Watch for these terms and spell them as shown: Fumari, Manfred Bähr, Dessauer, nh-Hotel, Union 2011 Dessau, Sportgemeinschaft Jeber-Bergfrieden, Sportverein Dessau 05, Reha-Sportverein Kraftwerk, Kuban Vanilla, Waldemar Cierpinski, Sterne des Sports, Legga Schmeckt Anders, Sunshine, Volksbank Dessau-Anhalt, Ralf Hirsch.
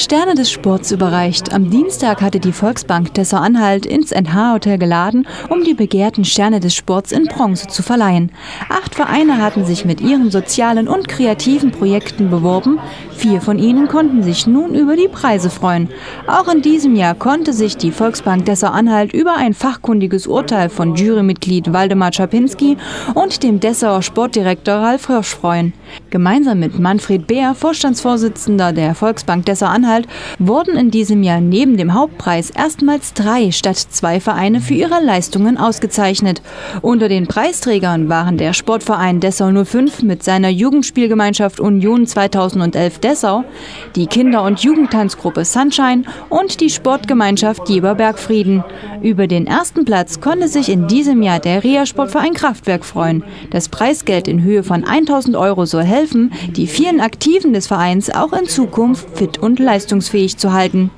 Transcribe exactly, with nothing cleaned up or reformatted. Sterne des Sports überreicht. Am Dienstag hatte die Volksbank Dessau-Anhalt ins en ha Hotel geladen, um die begehrten Sterne des Sports in Bronze zu verleihen. Acht Vereine hatten sich mit ihren sozialen und kreativen Projekten beworben. Vier von ihnen konnten sich nun über die Preise freuen. Auch in diesem Jahr konnte sich die Volksbank Dessau-Anhalt über ein fachkundiges Urteil von Jurymitglied Waldemar Cierpinski und dem Dessauer Sportdirektor Ralf Hirsch freuen. Gemeinsam mit Manfred Bähr, Vorstandsvorsitzender der Volksbank Dessau-Anhalt, wurden in diesem Jahr neben dem Hauptpreis erstmals drei statt zwei Vereine für ihre Leistungen ausgezeichnet. Unter den Preisträgern waren der Sportverein Dessau null fünf mit seiner Jugendspielgemeinschaft Union zweitausendelf Dessau, die Kinder- und Jugendtanzgruppe Sunshine und die Sportgemeinschaft Jeber-Bergfrieden. Über den ersten Platz konnte sich in diesem Jahr der Reha-Sportverein Kraftwerk freuen. Das Preisgeld in Höhe von tausend Euro soll helfen, die vielen Aktiven des Vereins auch in Zukunft fit und leistungsfähig zu halten.